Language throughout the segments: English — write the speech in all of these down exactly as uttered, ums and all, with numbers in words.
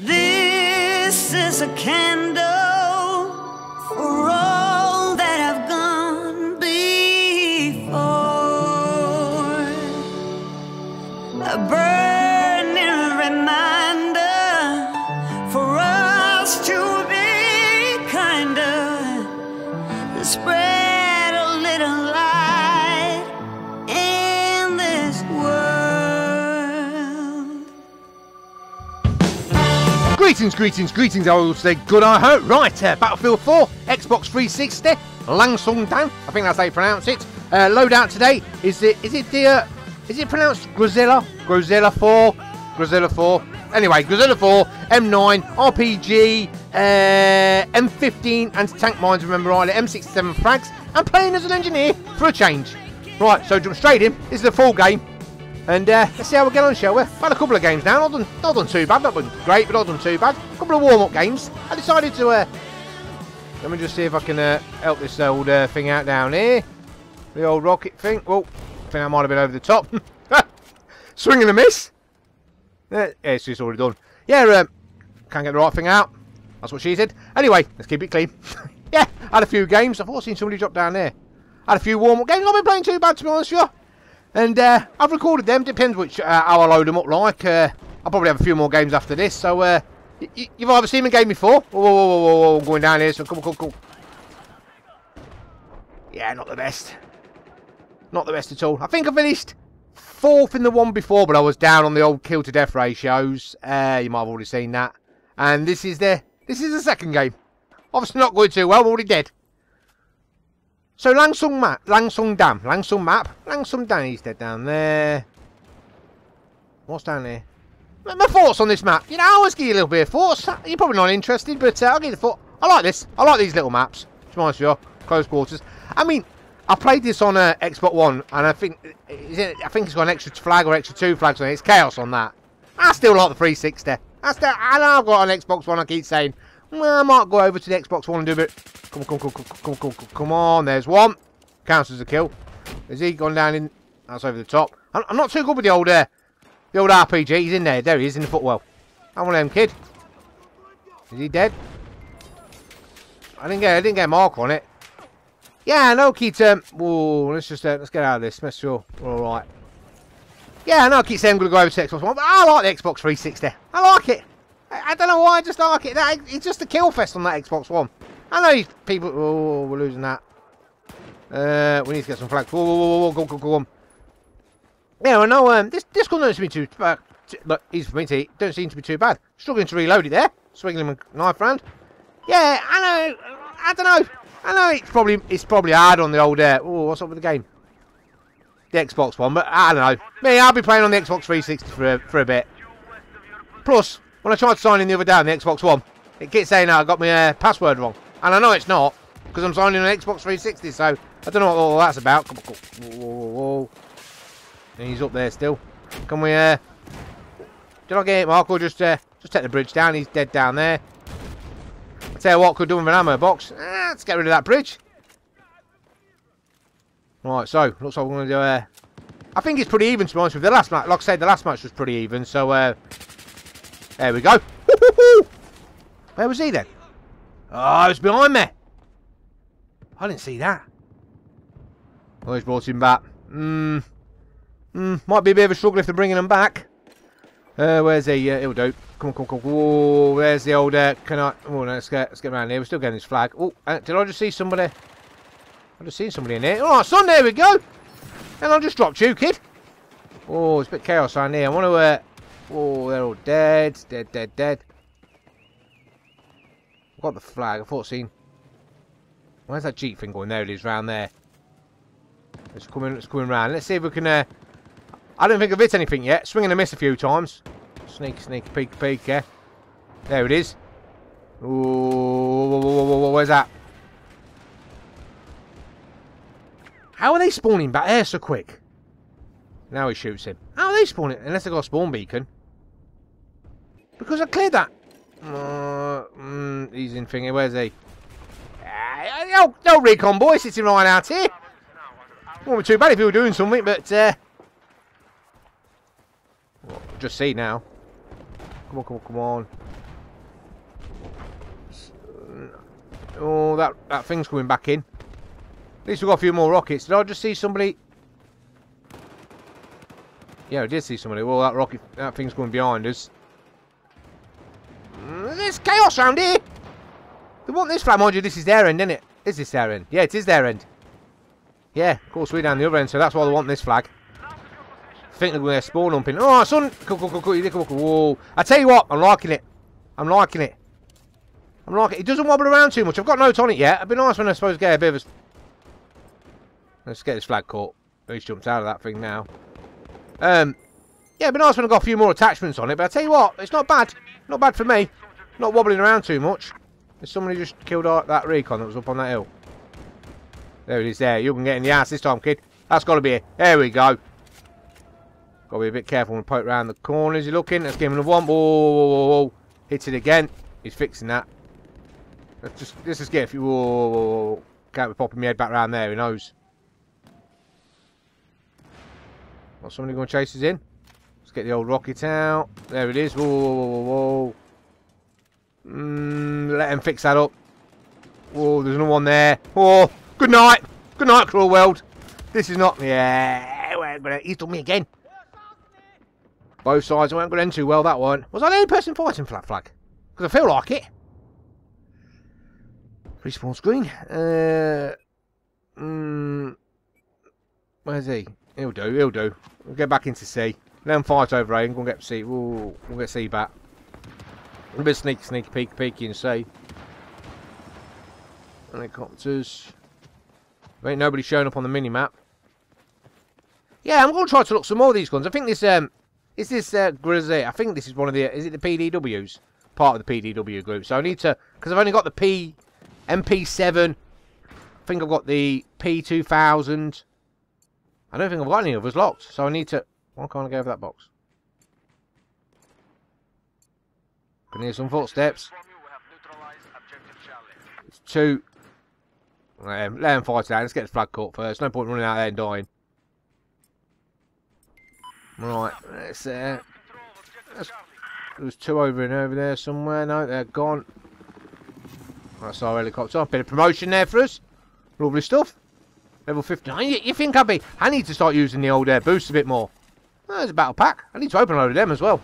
This is a candle for all that have gone before. A burning reminder for us to be kinder. Spread Greetings, greetings, greetings, I will say good, I hope. Right, uh, Battlefield four, Xbox three sixty, Lancang Dam, I think that's how you pronounce it. Uh, loadout today, is it, is it the, uh, is it pronounced Godzilla? Godzilla four? Godzilla four? Anyway, Godzilla four, M nine, R P G, uh, M fifteen, anti-tank mines, remember rightly, M sixty-seven frags, and playing as an engineer for a change. Right, so jump straight in, this is the full game. And uh, let's see how we get on, shall we? I've had a couple of games now, not done, not done too bad, not done great, but not done too bad. A couple of warm-up games. I decided to, uh, let me just see if I can uh, help this old uh, thing out down here. The old rocket thing. Oh, I think I might have been over the top. Swing and a miss. Uh, yeah, it's just already done. Yeah, um, can't get the right thing out. That's what she said. Anyway, let's keep it clean. Yeah, had a few games. I've also seen somebody drop down there. Had a few warm-up games. I've not been playing too bad, to be honest with you. And uh, I've recorded them, depends which uh, how I load them up like. Uh, I'll probably have a few more games after this, so uh, you've either seen me game before. Oh, whoa, whoa, whoa, whoa, I'm going down here, so come on, come on, come on. Yeah, not the best. Not the best at all. I think I finished fourth in the one before, but I was down on the old kill to death ratios. Uh, you might have already seen that. And this is the, this is the second game. Obviously not going too well, I'm already dead. So Langsung map, Langsung Dam, Langsung map, Langsung Dam, he's dead down there. What's down there? My thoughts on this map, you know, I always give you a little bit of thoughts. You're probably not interested, but uh, I'll give you the thought. I like this, I like these little maps, to be honest with you, close quarters. I mean, I played this on uh, Xbox one, and I think I think it's got an extra flag or extra two flags on it, it's chaos on that. I still like the three sixty, I still, I know I've got an Xbox one, I keep saying, well, I might go over to the Xbox one and do a bit. Come on, come on, come on, come on, come on, there's one. Counts as a kill. Is he gone down in? That's over the top. I'm not too good with the old, uh, the old R P G. He's in there. There he is in the footwell. I'm one of them, kid. Is he dead? I didn't get, I didn't get a mark on it. Yeah, I know, Keith. Um, whoa, let's just, uh, let's get out of this. Make sure we're all right. Yeah, I know, I keep saying I'm gonna go over to Xbox one, but I like the Xbox three sixty. I like it. I, I don't know why. I just like it. That, it's just a kill fest on that Xbox one. I know people... Oh, we're losing that. Uh, we need to get some flags. Whoa, whoa, whoa, whoa, go, go, go on. Yeah, I know, um, this, this gun doesn't seem to be too... Uh, look, easy for me to eat. Doesn't seem to be too bad. Struggling to reload it there. Swinging him a knife round. Yeah, I know. I don't know. I know it's probably it's probably hard on the old... Uh, oh, what's up with the game? The Xbox one, but I don't know. Me, I'll be playing on the Xbox three sixty for, for a bit. Plus, when I tried to sign in the other day on the Xbox one, it kept saying oh, I got my uh, password wrong. And I know it's not, because I'm signing an Xbox three sixty, so I don't know what all that's about. Come on, come on. Whoa, whoa, whoa. And he's up there still. Can we, uh... Did I get it, Mark? Or just, uh, just take the bridge down? He's dead down there. I'll tell you what, could do with an ammo box. Ah, let's get rid of that bridge. Right, so, looks like we're going to do, uh... I think it's pretty even, to be honest with you. The last match, like I said, the last match was pretty even, so, uh... there we go. Where was he, then? Oh, it's behind me. I didn't see that. Oh, he's brought him back. Hmm. Hmm. Might be a bit of a struggle if they're bringing him back. Uh, where's he? Uh, he'll do. Come on, come on, come on. Whoa, where's the old... Uh, can I... Oh, no, let's get, let's get around here. We're still getting his flag. Oh, uh, did I just see somebody? I just seen somebody in here. All right, son, there we go. And I just dropped you, kid. Oh, it's a bit chaos down here. I want to... Uh... Oh, they're all dead. Dead, dead, dead. Got the flag. I thought seen. Where's that jeep thing going? There it is, round there. It's coming. It's coming round. Let's see if we can. Uh... I don't think I've hit anything yet. Swing and a miss a few times. Sneak, sneak, peek, peek. Yeah. There it is. Oh, where's that? How are they spawning back there so quick? Now he shoots him. How are they spawning? Unless they got a spawn beacon. Because I cleared that. Uh, mm, he's in thingy. Where's he? Uh, no, no recon boy sitting right out here. Wouldn't be too bad if he were doing something, but uh, well, just see now. Come on, come on, come on. Oh, that, that thing's coming back in. At least we've got a few more rockets. Did I just see somebody? Yeah, I did see somebody. Well, that rocket, that thing's coming behind us. There's chaos round here. They want this flag, mind you. This is their end, isn't it? Is this their end? Yeah, it is their end. Yeah, of course we're down the other end, so that's why they want this flag. I think they're going to spawn humping. Oh, son! Whoa! I tell you what, I'm liking it. I'm liking it. I'm liking it. It doesn't wobble around too much. I've got no tonic yet. It'd be nice when I suppose get a bit of a. Let's get this flag caught. He's jumped out of that thing now. Um, yeah, it'd be nice when I've got a few more attachments on it. But I tell you what, it's not bad. Not bad for me. Not wobbling around too much. There's somebody just killed that recon that was up on that hill. There it is. There, you can get in the ass this time, kid. That's got to be it. There we go. Got to be a bit careful when we poke around the corners. You're looking. Let's give him another one. Whoa, whoa, whoa, whoa, whoa. Hit it again. He's fixing that. Let's just let's just get a few. Whoa, whoa, whoa. Can't be popping my head back around there. He knows. Well, somebody going to chase us in. Let's get the old rocket out. There it is. Whoa, whoa, whoa, whoa. Mm, let him fix that up. Whoa, there's another one there. Oh, good night. Good night, cruel world. This is not. Yeah, he's done me again. Both sides weren't going to end too well, that one. Was I the only person fighting for that flag? Because I feel like it. Respawn screen. Uh, mm, where's he? He'll do, he'll do. We'll get back into C. Let him fight over A and go and get C. We'll, we'll get C back. A bit sneak, sneak, peek, peeky in C. Helicopters. There ain't nobody showing up on the mini-map. Yeah, I'm going to try to look some more of these guns. I think this... um. Is this uh, Grizzly? I think this is one of the... Is it the P D Ws? Part of the P D W group. So I need to... Because I've only got the P... M P seven. I think I've got the P two thousand. I don't think I've got any others locked. So I need to... Why can't I go over that box? Can hear some footsteps. It's two... Let him, let him fight it out. Let's get the flag caught first. No point running out there and dying. Right, let's, uh, let's, there was two over and over there somewhere. No, they're gone. That's our helicopter. A bit of promotion there for us. Lovely stuff. Level fifty-nine. You, you think I'd be... I need to start using the old air uh, boost a bit more. Oh, there's a battle pack. I need to open a load of them as well.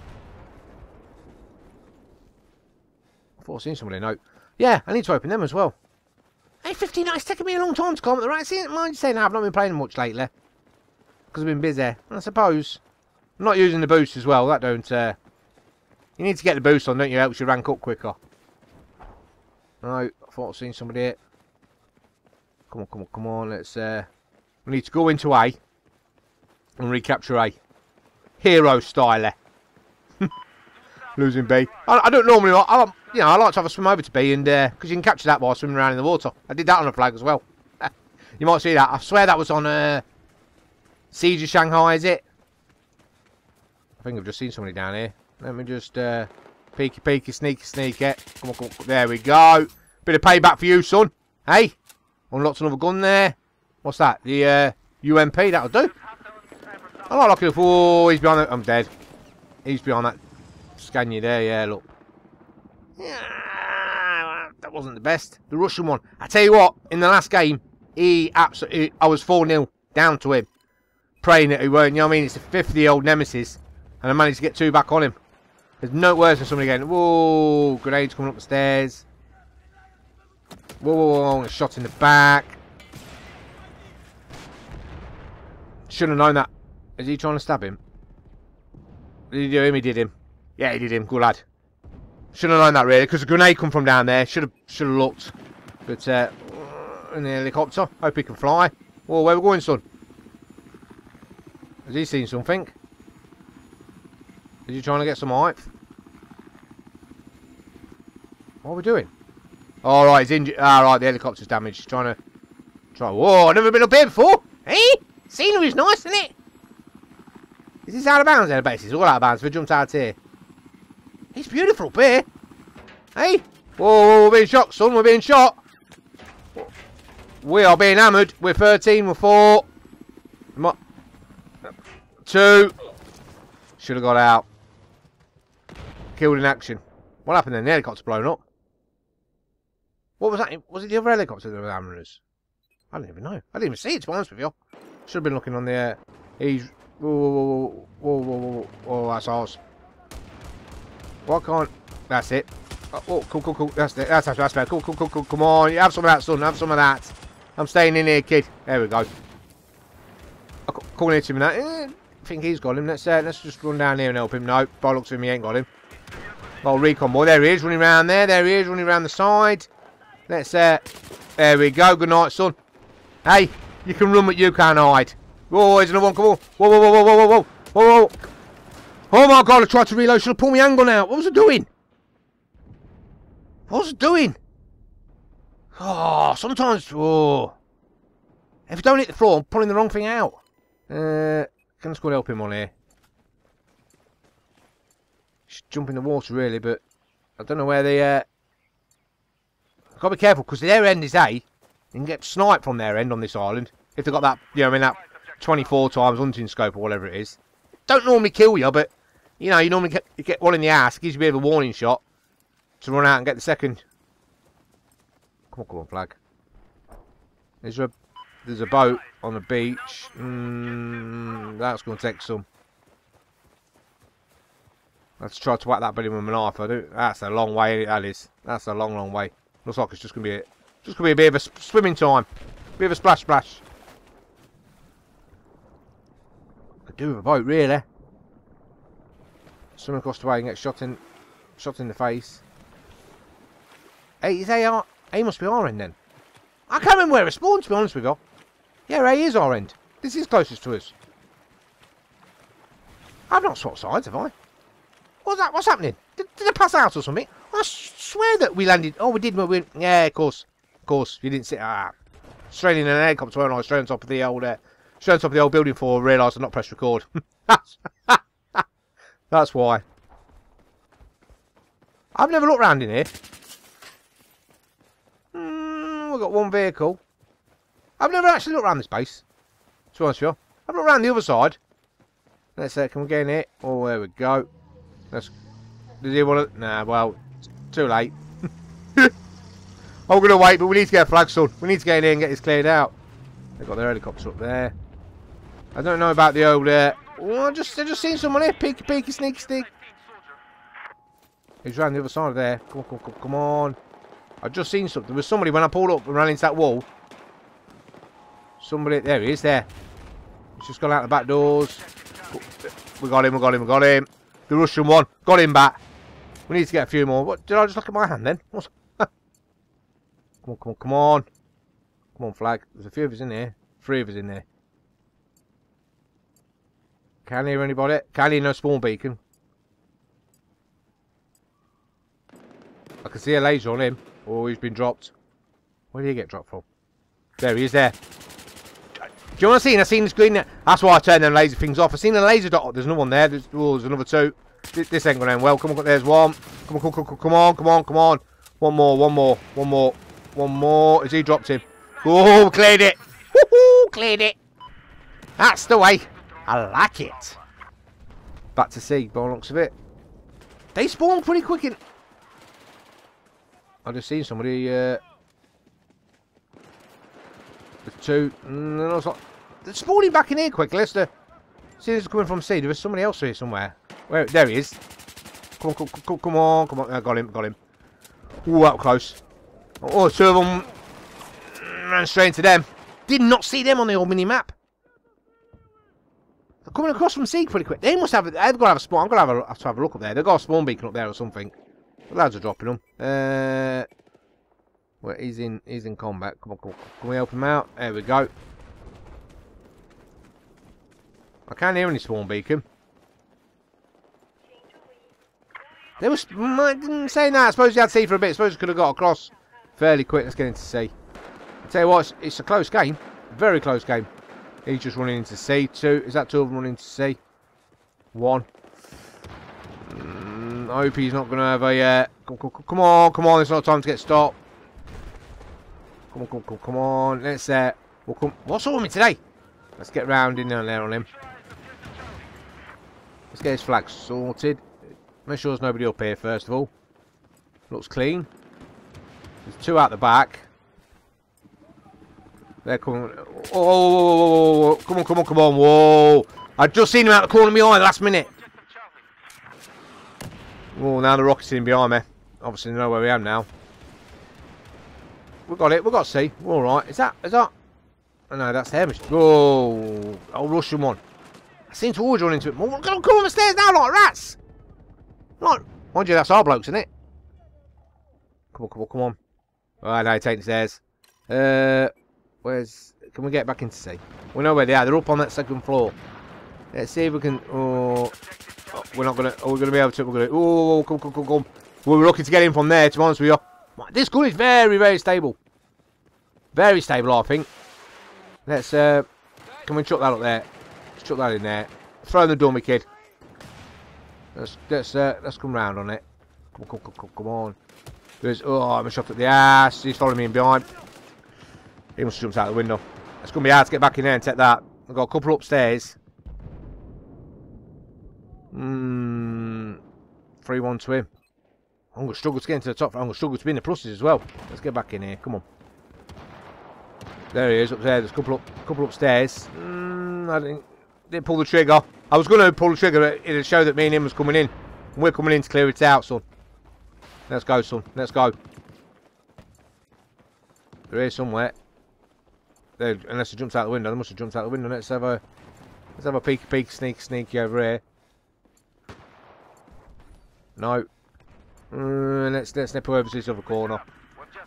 I thought I'd seen somebody. No. Yeah, I need to open them as well. Hey, fifty-nine. It's taken me a long time to come at the right. See, mind you saying I've not been playing much lately. Because I've been busy. I suppose. I'm not using the boost as well, that don't, uh... You need to get the boost on, don't you? It helps you rank up quicker. No, I thought I'd seen somebody here. Come on, come on, come on, let's, uh... We need to go into A. And recapture A. Hero style. Losing B. I, I don't normally... I, I, you know, I like to have a swim over to B, and, uh... Because you can capture that while swimming around in the water. I did that on a flag as well. You might see that. I swear that was on, uh... Siege of Shanghai, is it? I think I've just seen somebody down here. Let me just, uh, peeky, peeky, sneaky, sneaky. Come on, come on, there we go. Bit of payback for you, son. Hey, unlocked another gun there. What's that? The, uh, U M P, that'll do. I like looking for, oh, he's behind that, I'm dead. He's behind that Scania there, yeah, look. Yeah, that wasn't the best. The Russian one. I tell you what, in the last game, he absolutely, I was four nil down to him. Praying that he weren't, you know what I mean? It's a fifty-year-old nemesis. And I managed to get two back on him. There's no worse than somebody getting... Whoa, grenades coming up the stairs. Whoa, whoa, whoa, shot in the back. Shouldn't have known that. Is he trying to stab him? Did he do him? He did him. Yeah, he did him. Good lad. Shouldn't have known that, really, because the grenade come from down there. Should have should have looked. But, uh, in the helicopter. Hope he can fly. Whoa, where are we going, son? Has he seen something? Is he trying to get some hype? What are we doing? All right, he's injured. All right, the helicopter's damaged. He's trying to try. Whoa! I've never been up here before. Hey, scenery's nice, isn't it? Is this out of bounds? There, base is all out of bounds. We jumped out here. It's beautiful up here. Hey, whoa, whoa! We're being shot, son. We're being shot. We are being hammered. We're thirteen. We're four. Two. Should have got out. Killed in action. What happened then? The helicopter's blown up. What was that? Was it the other helicopter that was hammering us? I didn't even know. I didn't even see it, to be honest with you. Should have been looking on the air. He's... Whoa, whoa, whoa, whoa, whoa, whoa, that's ours. What can't... That's it. Oh, oh, cool, cool, cool. That's it. That's, that's, that's fair. Cool, cool, cool, cool. Come on. You have some of that, son. Have some of that. I'm staying in here, kid. There we go. I can't hit him in that. Eh, I think he's got him. Let's, uh, let's just run down here and help him. No, by looks of him, he ain't got him. Oh, recon boy. There he is, running around there. There he is, running around the side. Let's, uh... There we go. Good night, son. Hey, you can run, but you can't hide. Whoa, there's another one. Come on. Whoa, whoa, whoa, whoa, whoa, whoa, whoa, whoa. Oh, my God. I tried to reload. Should have pulled my angle now. What was I doing? What was I doing? Oh, sometimes... Oh. If I don't hit the floor, I'm pulling the wrong thing out. Uh, can I squad help him on here? Should jump in the water, really, but... I don't know where they... Uh... I've got to be careful, because their end is A. You can get sniped from their end on this island. If they've got that, you know, I mean, that twenty-four times hunting scope or whatever it is. Don't normally kill you, but, you know, you normally get, you get one in the ass. Gives you a bit of a warning shot to run out and get the second. Come on, come on, flag. There's a, there's a boat on the beach. Mm, that's going to take some. Let's try to whack that belly with an arm. I do. That's a long way, that is. That's a long, long way. Looks like it's just going to be it. Just gonna be a bit of a swimming time. Bit of a splash splash. I do with a boat, really. Swim across the way and get shot in shot in the face. Hey, is A our A must be our end then. I can't remember where it spawned, to be honest with you. Yeah, A is our end. This is closest to us. I've not swapped sides, have I? What's that? What's happening? Did, did I pass out or something? I swear that we landed. Oh, we did when we... Yeah, of course. Course, you didn't see ah, straight in an helicopter, weren't I? Straight on top of the old, uh, straight on top of the old building before I realised I'd not pressed record. That's why. I've never looked round in here. Mm, we've got one vehicle. I've never actually looked round this base. To be honest with you, I've looked round the other side. Let's say, uh, can we get in here? Oh, there we go. Let's. Does he want to? Nah, well, too late. I'm going to wait, but we need to get a flag, son. We need to get in here and get this cleared out. They've got their helicopter up there. I don't know about the old... Uh... Oh, I just, I just seen someone here. Peeky, peeky, sneaky, sneaky. He's round the other side of there. Come on, come on, come on. I just seen something. There was somebody when I pulled up and ran into that wall. Somebody... There he is, there. He's just gone out the back doors. We got him, we got him, we got him. The Russian one. Got him back. We need to get a few more. What? Did I just look at my hand then? What's... Come on, come on, come on. Come on, flag. There's a few of us in here. Three of us in there. Can't hear anybody. Can't hear no spawn beacon. I can see a laser on him. Oh, he's been dropped. Where did he get dropped from? There he is there. Do you want to see? I seen the screen. That's why I turned them laser things off. I seen a laser dot. There's another one there. There's, oh, there's another two. This, this ain't going to end well. Come on, there's one. Come on, come on, come on, come on, come on. One more, one more, one more. One more. Has he dropped him? Oh, cleared it. Woohoo, cleared it. That's the way. I like it. Back to sea, by the looks of it. They spawn pretty quick in... I just seen somebody, uh... The two... Mm, I was like, they're spawning back in here quick, Lester. See, this is coming from sea. There was somebody else here somewhere. Where? There he is. Come on, come, come, come on, come on. I got him, got him. Ooh, up close. Oh, two of them ran straight into them. Did not see them on the old mini-map. They're coming across from sea pretty quick. They must have... They've got to have a spawn... I'm going to have, a, have to have a look up there. They've got a spawn beacon up there or something. The lads are dropping them. Uh, well, he's in, he's in combat. Come on, come on. Can we help him out? There we go. I can't hear any spawn beacon. They were... I didn't say that. I suppose he had sea for a bit. I suppose he could have got across... Fairly quick, let's get into sea. I'll tell you what, it's, it's a close game. Very close game. He's just running into sea. Two, is that two of them running into sea? One. Mm, I hope he's not going to have a... Uh, come, come, come on, come on, it's not time to get stopped. Come on, come, come, come on. Let's... Uh, we'll come. What's on me today? Let's get round in there, there on him. Let's get his flag sorted. Make sure there's nobody up here, first of all. Looks clean. There's two out the back. They're coming. Oh, oh, oh, oh, oh, come on, come on, come on. Whoa. I'd just seen him out the corner of my eye last minute. Oh, now they're rocketing behind me. Obviously, they know where we am now. We got it. We got C. We're all right. Is that? Is that? Oh, no, that's him. Oh, old Russian one. I seem to always run into it more. We're going to come on the stairs now like rats. Like, mind you, that's our blokes, isn't it? Come on, come on, come on. All right, now you're taking the stairs. Uh, where's? Can we get back into C? We know where they are. They're up on that second floor. Let's see if we can. Oh, oh we're not gonna. Oh, we're gonna be able to. We're gonna. Oh, come, come, come, come. Well, we're lucky to get in from there. To be honest with you, this gun is very, very stable. Very stable, I think. Let's. Uh, can we chuck that up there? Let's chuck that in there. Throw in the dummy kid. Let's let's uh, let's come round on it. Come, come, come, come, come on. There's. Oh, I'm shot at the ass. He's following me in behind. He must have jumped out the window. It's gonna be hard to get back in there and take that. I've got a couple upstairs. Hmm. three one to him. I'm going to struggle to get into the top. I'm going to struggle to be in the pluses as well. Let's get back in here. Come on. There he is up there. There's a couple, up, couple upstairs. Mm, I didn't, didn't pull the trigger. I was going to pull the trigger. It would show that me and him was coming in. We're coming in to clear it out, son. Let's go, son. Let's go. They're here somewhere. They're, unless he jumps out the window. They must have jumped out the window. Let's have a, let's have a peek, peek, sneak, sneaky over here. No. Mm, let's let's nip over to this other corner.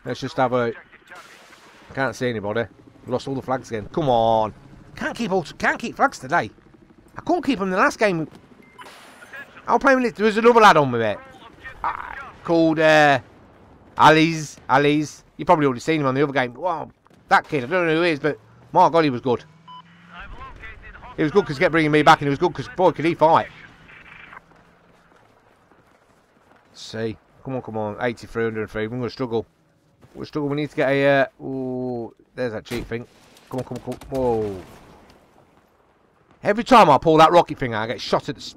Let's just have a. I can't see anybody. Lost all the flags again. Come on. Can't keep all. Can't keep flags today. I couldn't keep them the last game. I'll play with it. There was another lad on with it. Uh, called uh, Ali's. Ali's. You probably already seen him on the other game. Wow, that kid. I don't know who he is, but my God, he was good. He was good because he kept bringing me back, and he was good because boy, could he fight. See, come on, come on, eighty-three, one hundred three. We're gonna struggle. We'll struggle. We need to get a. Uh, ooh, there's that cheap thing. Come on, come on, come on. Whoa! Every time I pull that rocket thing out, I get shot at. The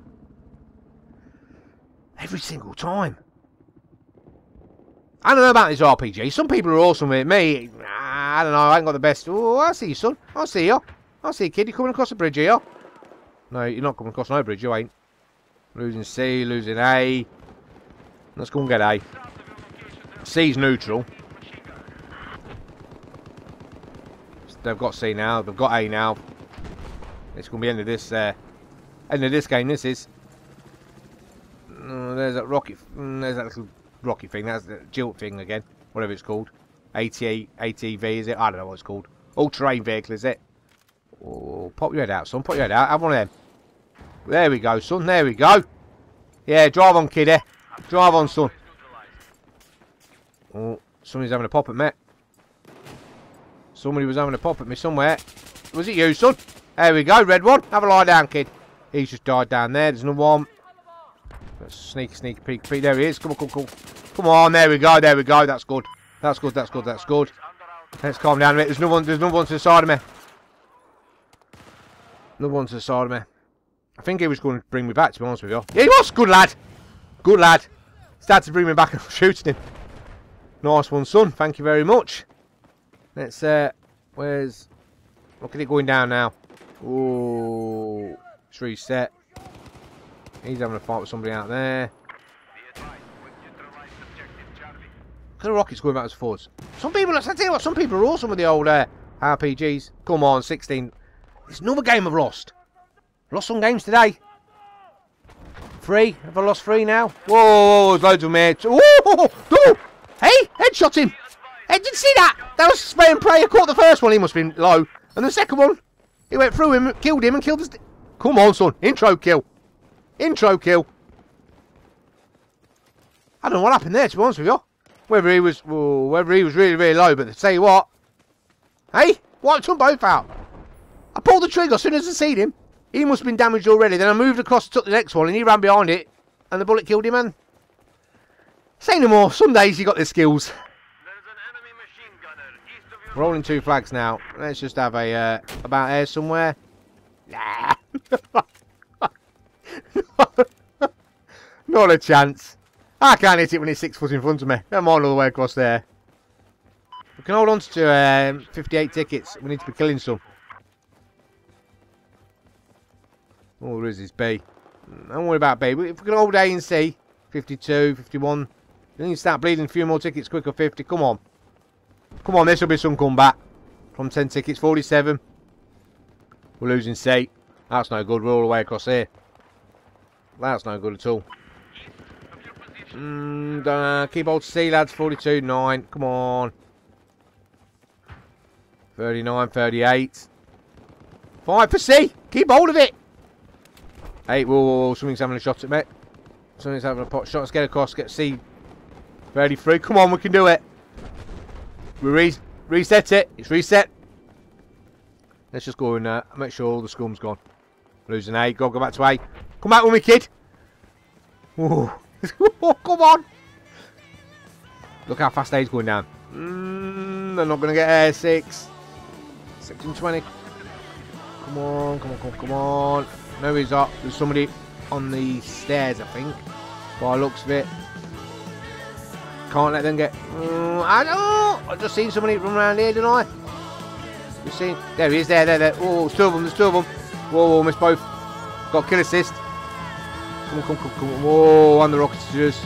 Every single time. I don't know about this R P G. Some people are awesome with me. Nah, I don't know. I ain't got the best. Oh, I see you, son. I see you. I see you, kid. You're coming across the bridge here. No, you're not coming across no bridge. You ain't. Losing C, losing A. Let's go and get A. C's neutral. They've got C now. They've got A now. It's going to be end of this. Uh, end of this game. This is. Oh, there's that rocket. There's that little rocket thing. That's the jilt thing again. Whatever it's called. A T A T V is it? I don't know what it's called. All-terrain vehicle is it? Oh, pop your head out, son. Pop your head out. Have one of them. There we go, son. There we go. Yeah, drive on, kiddie. Drive on, son. Oh, somebody's having a pop at me. Somebody was having a pop at me somewhere. Was it you, son? There we go, red one. Have a lie down, kid. He's just died down there. There's another one. Let's sneak, sneak, peek, peek. There he is. Come on, come on, come on. Come on, there we go, there we go. That's good. That's good, that's good, that's good. Let's calm down a bit. There's another one, there's another one to the side of me. Another one to the side of me. I think he was going to bring me back, to be honest with you. Yeah, he was. Good lad. Good lad. Started to bring me back and I'm shooting him. Nice one, son. Thank you very much. Let's, uh, where's... Look at it going down now. Ooh. It's reset. He's having a fight with somebody out there. Look at the rockets going backwards and forwards. Some people, I tell you what, some people are awesome with the old uh, R P Gs. Come on, sixteen. It's another game I've lost. Lost some games today. Three. Have I lost three now? Whoa, there's loads of them here. Whoa, whoa. Hey, headshot him. Hey, did you see that? That was spray and pray. I caught the first one. He must have been low. And the second one, he went through him, killed him and killed his... Come on, son. Intro kill. Intro kill. I don't know what happened there, to be honest with you. Whether he was... Well, whether he was really, really low, but to tell you what. Hey, wiped them both out. I pulled the trigger as soon as I seen him. He must have been damaged already. Then I moved across, took the next one, and he ran behind it, and the bullet killed him, man. Say no more. Some days you got the skills. Rolling two flags now. Let's just have a uh, about air somewhere. Nah. Not a chance. I can't hit it when it's six foot in front of me. Never mind all the way across there. can hold on to uh, fifty-eight tickets. We need to be killing some. All there is is B. Don't worry about B. If we can hold A and C, fifty-two, fifty-one. Then you start bleeding a few more tickets quicker, fifty. Come on. Come on, this will be some comeback. From ten tickets, forty-seven. We're losing C. That's no good. We're all the way across here. That's no good at all. Mm, uh, keep hold to C, lads. forty-two, nine. Come on. thirty-nine, thirty-eight. five for C. Keep hold of it. eight. Whoa, whoa, whoa. Something's having a shot at me. Something's having a pot shot. Let's get across. Get C. thirty-three. Come on, we can do it. We re reset it. It's reset. Let's just go in there and make sure all the scum's gone. Losing A. Go, go back to A. Come back with me, kid. Whoa. Oh, come on. Look how fast A's going down. Mm, they're not going to get air. Six. six and twenty. Come on, come on, come on, come on. No, he's up. There's somebody on the stairs, I think. By the looks of it. Can't let them get... Mm, I don't... I've just seen somebody run around here, didn't I? Just seen... There he is, there, there, there. Oh, there's two of them, there's two of them. Whoa, whoa, missed both. Got kill assist. Come on, come on, come on, come on. Whoa, on the rocketers.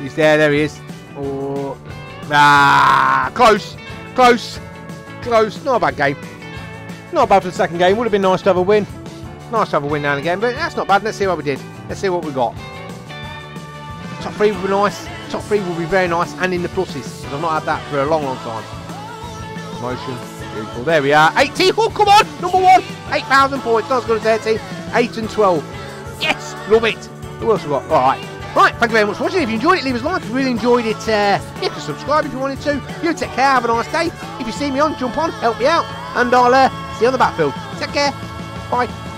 He's there, there he is. Oh, ah, close, close, close. Not a bad game. Not bad for the second game. Would have been nice to have a win. Nice to have a win now and again, but that's not bad. Let's see what we did. Let's see what we got. Top three would be nice. Top three would be very nice and in the pluses, because I've not had that for a long, long time. Motion. Beautiful. There we are. eighty. Oh, come on. Number one. eight thousand points. Not as good as thirty. eight and twelve. Yes, love it. Who else we got? All right, right. Thank you very much for watching. If you enjoyed it, leave us a like. If you really enjoyed it, uh, you can subscribe if you wanted to. You take care. Have a nice day. If you see me on, jump on, help me out, and I'll uh, see you on the battlefield. Take care. Bye.